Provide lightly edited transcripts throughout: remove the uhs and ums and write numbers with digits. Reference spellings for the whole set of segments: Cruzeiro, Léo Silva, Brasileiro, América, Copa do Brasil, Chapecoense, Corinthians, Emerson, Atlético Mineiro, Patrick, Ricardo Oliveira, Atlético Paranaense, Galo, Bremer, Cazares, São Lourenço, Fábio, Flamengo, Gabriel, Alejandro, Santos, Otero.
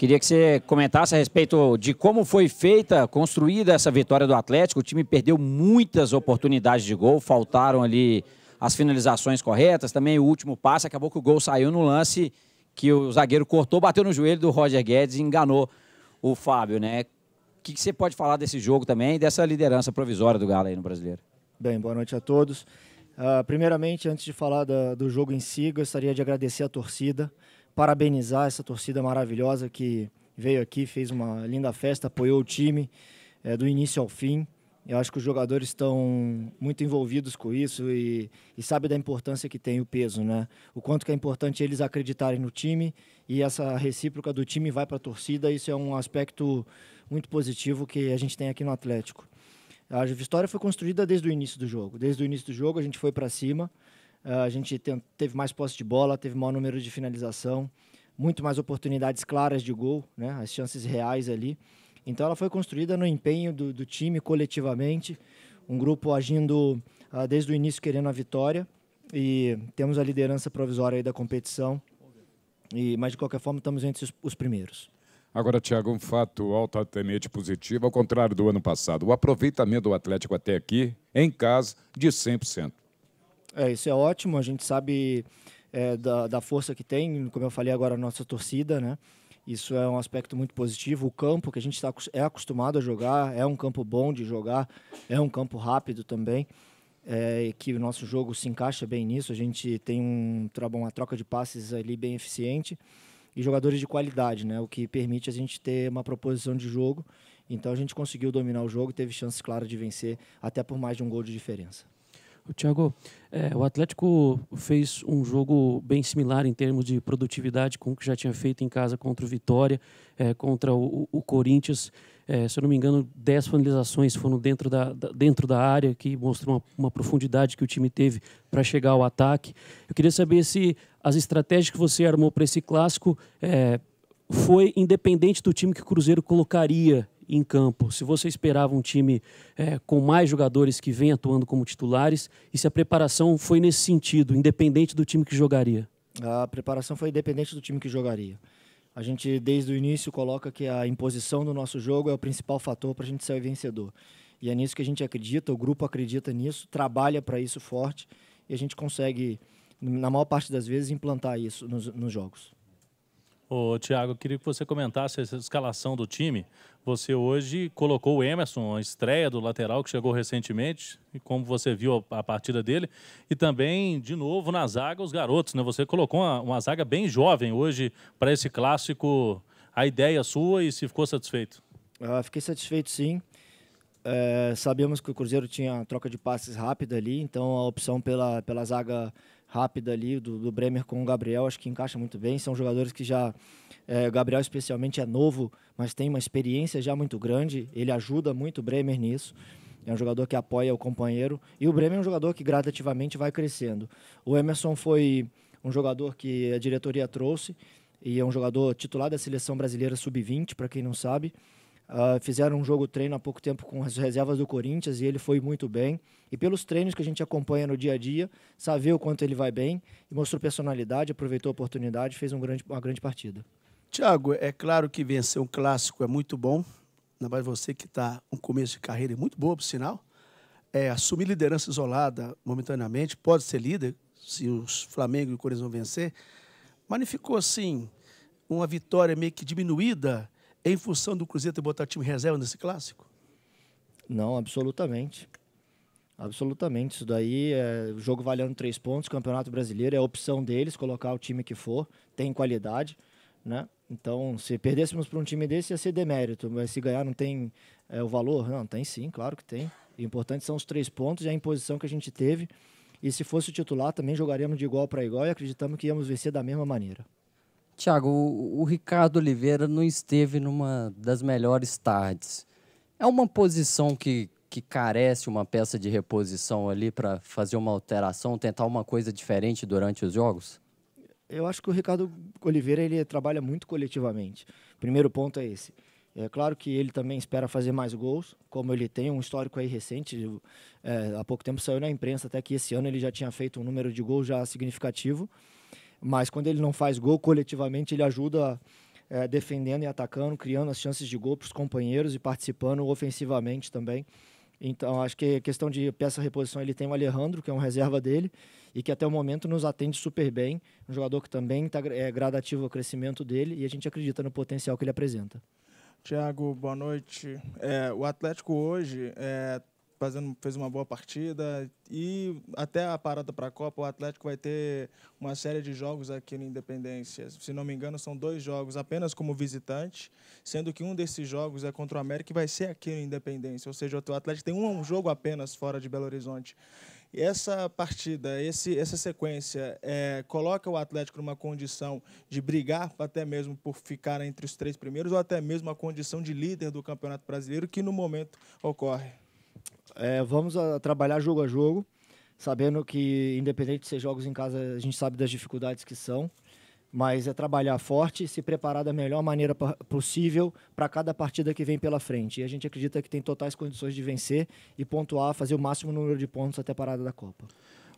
Queria que você comentasse a respeito de como foi feita, construída essa vitória do Atlético. O time perdeu muitas oportunidades de gol, faltaram ali as finalizações corretas, também o último passe, acabou que o gol saiu no lance que o zagueiro cortou, bateu no joelho do Roger Guedes e enganou o Fábio, né? O que você pode falar desse jogo também e dessa liderança provisória do Galo aí no Brasileiro? Bem, boa noite a todos. Primeiramente, antes de falar do jogo em si, gostaria de agradecer a torcida, parabenizar essa torcida maravilhosa que veio aqui, fez uma linda festa, apoiou o time do início ao fim. Eu acho que os jogadores estão muito envolvidos com isso e sabem da importância que tem o peso, né? O quanto que é importante eles acreditarem no time, e essa recíproca do time vai para a torcida. Isso é um aspecto muito positivo que a gente tem aqui no Atlético. A vitória foi construída desde o início do jogo. Desde o início do jogo a gente foi para cima. A gente teve mais posse de bola, teve maior número de finalização, muito mais oportunidades claras de gol, né? As chances reais ali. Então ela foi construída no empenho do time coletivamente, um grupo agindo desde o início querendo a vitória, e temos a liderança provisória aí da competição, mas de qualquer forma estamos entre os primeiros. Agora, Thiago, um fato altamente positivo, ao contrário do ano passado, o aproveitamento do Atlético até aqui, em casa, de 100%. Isso é ótimo, a gente sabe da força que tem, como eu falei agora, a nossa torcida, né? Isso é um aspecto muito positivo. O campo que a gente é acostumado a jogar, é um campo bom de jogar, é um campo rápido também, que o nosso jogo se encaixa bem nisso. A gente tem uma troca de passes ali bem eficiente e jogadores de qualidade, né? O que permite a gente ter uma proposição de jogo. Então a gente conseguiu dominar o jogo, teve chances claras de vencer, até por mais de um gol de diferença. Thiago, o Atlético fez um jogo bem similar em termos de produtividade com o que já tinha feito em casa contra o Vitória, contra o Corinthians. Se eu não me engano, 10 finalizações foram dentro da área, que mostrou uma profundidade que o time teve para chegar ao ataque. Eu queria saber se as estratégias que você armou para esse clássico foi independente do time que o Cruzeiro colocaria em campo, se você esperava um time com mais jogadores que vem atuando como titulares, e se a preparação foi nesse sentido, independente do time que jogaria? A preparação foi independente do time que jogaria. A gente, desde o início, coloca que a imposição do nosso jogo é o principal fator para a gente ser vencedor. E é nisso que a gente acredita, o grupo acredita nisso, trabalha para isso forte, e a gente consegue, na maior parte das vezes, implantar isso nos jogos. Ô, Thiago, eu queria que você comentasse essa escalação do time. Você hoje colocou o Emerson, a estreia do lateral que chegou recentemente, e como você viu a partida dele. E também, de novo, na zaga, os garotos, né? Você colocou uma zaga bem jovem hoje para esse clássico. A ideia sua, e se ficou satisfeito? Fiquei satisfeito, sim. Sabíamos que o Cruzeiro tinha troca de passes rápida ali, então a opção pela zaga rápida ali, do Bremer com o Gabriel, acho que encaixa muito bem. São jogadores que já... o Gabriel especialmente é novo, mas tem uma experiência já muito grande. Ele ajuda muito o Bremer nisso. É um jogador que apoia o companheiro. E o Bremer é um jogador que gradativamente vai crescendo. O Emerson foi um jogador que a diretoria trouxe, e é um jogador titular da Seleção Brasileira Sub-20, para quem não sabe. Fizeram um jogo treino há pouco tempo com as reservas do Corinthians, e ele foi muito bem. E pelos treinos que a gente acompanha no dia a dia, sabe o quanto ele vai bem, e mostrou personalidade, aproveitou a oportunidade, fez uma grande partida. Thiago, é claro que vencer um clássico é muito bom, mas você que está um começo de carreira muito boa, por sinal, assumir liderança isolada momentaneamente, pode ser líder, se os Flamengo e o Corinthians vão vencer, mas não ficou assim uma vitória meio que diminuída em função do Cruzeiro ter botado time reserva nesse clássico? Não, absolutamente. Absolutamente. Isso daí, o jogo valendo 3 pontos, Campeonato Brasileiro, é a opção deles colocar o time que for, tem qualidade, né? Então, se perdêssemos para um time desse, ia ser demérito, mas se ganhar não tem o valor? Não, tem sim, claro que tem. O importante são os 3 pontos e a imposição que a gente teve. E se fosse o titular, também jogaríamos de igual para igual e acreditamos que íamos vencer da mesma maneira. Thiago, o Ricardo Oliveira não esteve numa das melhores tardes. É uma posição que carece uma peça de reposição ali para fazer uma alteração, tentar uma coisa diferente durante os jogos? Eu acho que o Ricardo Oliveira ele trabalha muito coletivamente. Primeiro ponto é esse. É claro que ele também espera fazer mais gols, como ele tem um histórico aí recente. Há pouco tempo saiu na imprensa até que esse ano ele já tinha feito um número de gols já significativo. Mas quando ele não faz gol, coletivamente ele ajuda defendendo e atacando, criando as chances de gol para os companheiros e participando ofensivamente também. Então, acho que a questão de peça-reposição, ele tem o Alejandro, que é um reserva dele, e que até o momento nos atende super bem. Um jogador que também está gradativo o crescimento dele, e a gente acredita no potencial que ele apresenta. Thiago, boa noite. O Atlético hoje fez uma boa partida, e até a parada para a Copa, o Atlético vai ter uma série de jogos aqui na Independência. Se não me engano, são 2 jogos apenas como visitante, sendo que um desses jogos é contra o América e vai ser aqui na Independência. Ou seja, o Atlético tem um jogo apenas fora de Belo Horizonte. E essa partida, essa sequência, coloca o Atlético numa condição de brigar até mesmo por ficar entre os 3 primeiros, ou até mesmo a condição de líder do Campeonato Brasileiro, que no momento ocorre. Vamos trabalhar jogo a jogo, sabendo que, independente de ser jogos em casa, a gente sabe das dificuldades que são, mas é trabalhar forte, se preparar da melhor maneira possível para cada partida que vem pela frente. E a gente acredita que tem totais condições de vencer e pontuar, fazer o máximo número de pontos até a parada da Copa.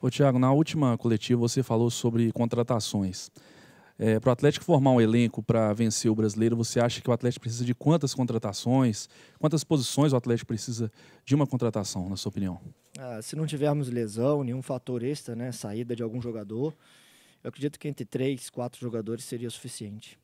Ô Thiago, na última coletiva você falou sobre contratações. Para o Atlético formar um elenco para vencer o Brasileiro, você acha que o Atlético precisa de quantas contratações? Quantas posições o Atlético precisa de uma contratação, na sua opinião? Se não tivermos lesão, nenhum fator extra, né, saída de algum jogador, eu acredito que entre 3, 4 jogadores seria suficiente.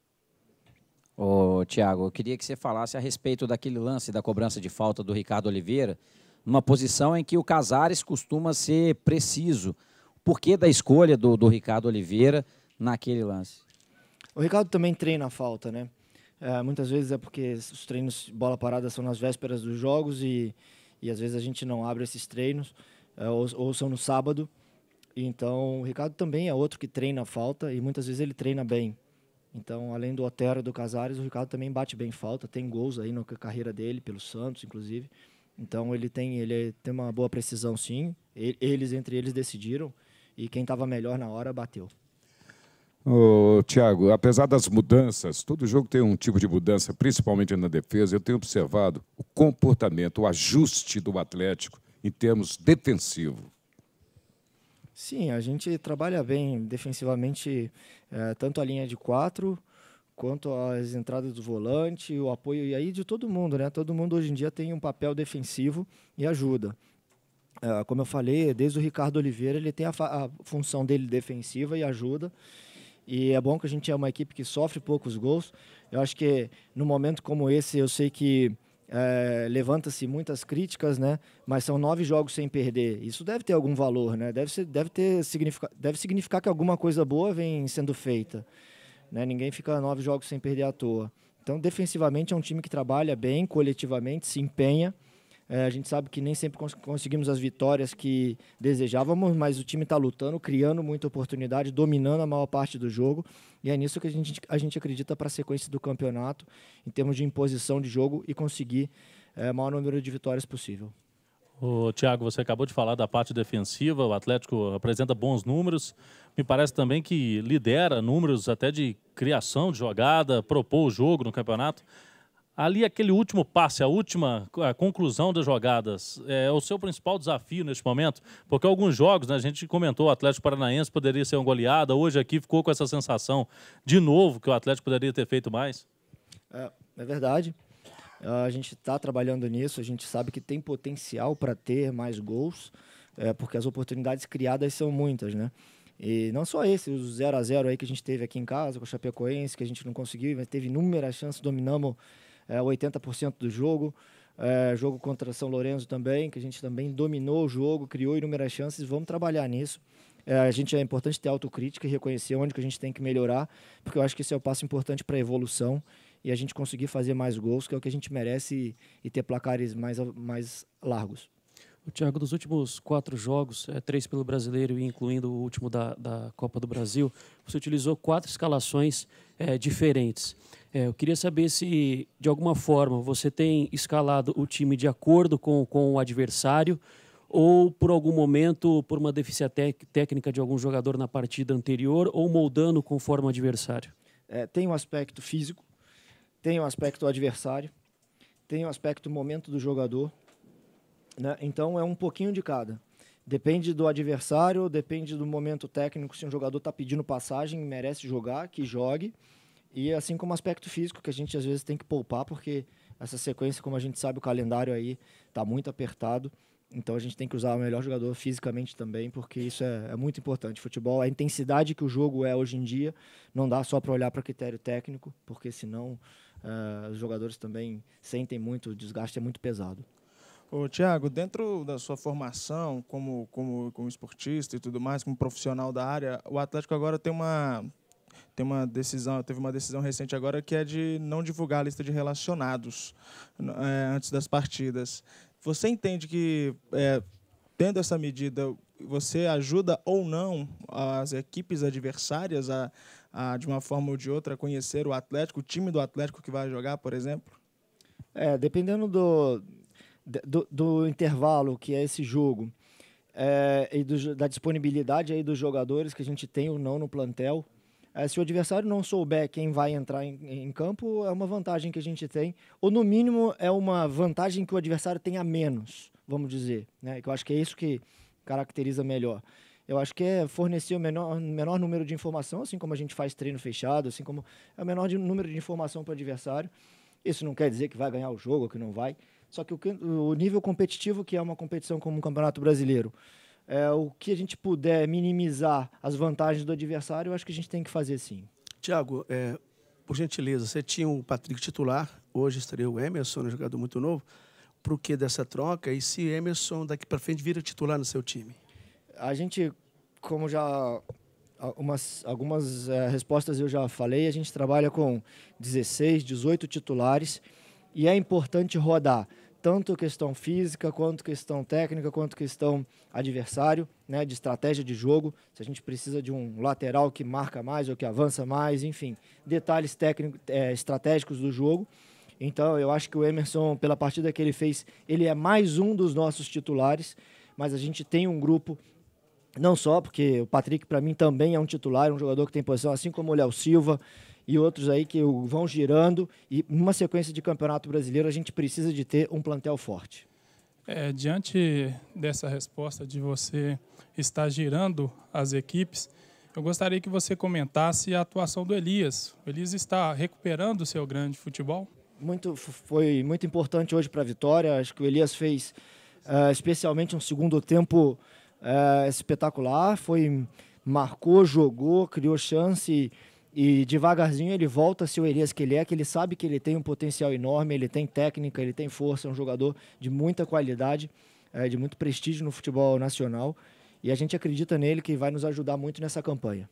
Ô, Thiago, eu queria que você falasse a respeito daquele lance da cobrança de falta do Ricardo Oliveira, numa posição em que o Cazares costuma ser preciso. Por que da escolha do Ricardo Oliveira naquele lance? O Ricardo também treina a falta, né? Muitas vezes é porque os treinos bola parada são nas vésperas dos jogos e às vezes a gente não abre esses treinos, ou são no sábado. Então, o Ricardo também é outro que treina a falta e muitas vezes ele treina bem. Então, além do Otero e do Cazares, o Ricardo também bate bem falta, tem gols aí na carreira dele, pelo Santos, inclusive. Então, ele tem uma boa precisão, sim. Entre eles decidiram e quem estava melhor na hora bateu. Ô, Thiago, apesar das mudanças, todo jogo tem um tipo de mudança, principalmente na defesa. Eu tenho observado o comportamento, o ajuste do Atlético em termos defensivo. Sim, a gente trabalha bem defensivamente, tanto a linha de 4, quanto as entradas do volante, o apoio e aí de todo mundo, né? Todo mundo hoje em dia tem um papel defensivo e ajuda. Como eu falei, desde o Ricardo Oliveira, ele tem a função dele defensiva e ajuda. E é bom que a gente é uma equipe que sofre poucos gols. Eu acho que num momento como esse, eu sei que levanta-se muitas críticas, né? Mas são 9 jogos sem perder. Isso deve ter algum valor, né? Deve significar que alguma coisa boa vem sendo feita, né? Ninguém fica 9 jogos sem perder à toa. Então, defensivamente, é um time que trabalha bem, coletivamente, se empenha. A gente sabe que nem sempre conseguimos as vitórias que desejávamos, mas o time está lutando, criando muita oportunidade, dominando a maior parte do jogo. E é nisso que a gente acredita para a sequência do campeonato, em termos de imposição de jogo e conseguir o maior número de vitórias possível. Ô, Thiago, você acabou de falar da parte defensiva, o Atlético apresenta bons números, me parece também que lidera números até de criação de jogada, propor o jogo no campeonato. Ali aquele último passe, a conclusão das jogadas, é o seu principal desafio neste momento? Porque alguns jogos, né, a gente comentou, o Atlético Paranaense poderia ser uma goleada, hoje aqui ficou com essa sensação de novo que o Atlético poderia ter feito mais? É verdade, a gente está trabalhando nisso, a gente sabe que tem potencial para ter mais gols, porque as oportunidades criadas são muitas, né? E não só esse, o 0 a 0 aí que a gente teve aqui em casa com a Chapecoense, que a gente não conseguiu, mas teve inúmeras chances, dominamos 80% do jogo, jogo contra São Lourenço também, que a gente também dominou o jogo, criou inúmeras chances, vamos trabalhar nisso. A gente é importante ter autocrítica e reconhecer onde que a gente tem que melhorar, porque eu acho que esse é o passo importante para a evolução e a gente conseguir fazer mais gols, que é o que a gente merece, e ter placares mais largos. O Thiago, dos últimos 4 jogos, 3 pelo Brasileiro e incluindo o último da Copa do Brasil, você utilizou 4 escalações diferentes. Eu queria saber se, de alguma forma, você tem escalado o time de acordo com o adversário ou, por algum momento, por uma deficiência técnica de algum jogador na partida anterior ou moldando conforme o adversário? Tem um aspecto físico, tem um aspecto adversário, tem um aspecto momento do jogador, né? Então, é um pouquinho de cada. Depende do adversário, depende do momento técnico, se um jogador está pedindo passagem, merece jogar, que jogue. E assim como aspecto físico, que a gente às vezes tem que poupar, porque essa sequência, como a gente sabe, o calendário aí está muito apertado. Então a gente tem que usar o melhor jogador fisicamente também, porque isso é muito importante. Futebol, a intensidade que o jogo é hoje em dia, não dá só para olhar para critério técnico, porque senão os jogadores também sentem muito, o desgaste é muito pesado. Ô, Thiago, dentro da sua formação como esportista e tudo mais, como profissional da área, o Atlético agora teve uma decisão recente agora que é de não divulgar a lista de relacionados antes das partidas. Você entende que, tendo essa medida, você ajuda ou não as equipes adversárias a de uma forma ou de outra, conhecer o Atlético, o time do Atlético que vai jogar, por exemplo? Dependendo do intervalo que é esse jogo e da disponibilidade aí dos jogadores que a gente tem ou não no plantel, se o adversário não souber quem vai entrar em campo, é uma vantagem que a gente tem, ou no mínimo é uma vantagem que o adversário tem a menos, vamos dizer, né? Eu acho que é isso que caracteriza melhor. Eu acho que é fornecer o menor número de informação, assim como a gente faz treino fechado, assim como é o menor número de informação para o adversário. Isso não quer dizer que vai ganhar o jogo ou que não vai, só que o nível competitivo, que é uma competição como o Campeonato Brasileiro, o que a gente puder minimizar as vantagens do adversário, eu acho que a gente tem que fazer sim. Thiago, por gentileza, você tinha o Patrick titular, hoje estaria o Emerson, um jogador muito novo. Por que dessa troca? E se Emerson daqui para frente vira titular no seu time? A gente, como já algumas respostas eu já falei, a gente trabalha com 16, 18 titulares e é importante rodar. Tanto questão física, quanto questão técnica, quanto questão adversário, né, de estratégia de jogo. Se a gente precisa de um lateral que marca mais ou que avança mais, enfim, detalhes técnicos, estratégicos do jogo. Então, eu acho que o Emerson, pela partida que ele fez, ele é mais um dos nossos titulares, mas a gente tem um grupo, não só, porque o Patrick, para mim, também é um titular, um jogador que tem posição, assim como o Léo Silva, e outros aí que vão girando, e numa sequência de Campeonato Brasileiro a gente precisa de ter um plantel forte. Diante dessa resposta de você estar girando as equipes, eu gostaria que você comentasse a atuação do Elias. O Elias está recuperando o seu grande futebol? Foi muito importante hoje para a Vitória. Acho que o Elias fez especialmente um segundo tempo espetacular, marcou, jogou, criou chance. E devagarzinho ele volta a ser o Elias que ele é, que ele sabe que ele tem um potencial enorme, ele tem técnica, ele tem força, é um jogador de muita qualidade, de muito prestígio no futebol nacional. E a gente acredita nele, que vai nos ajudar muito nessa campanha.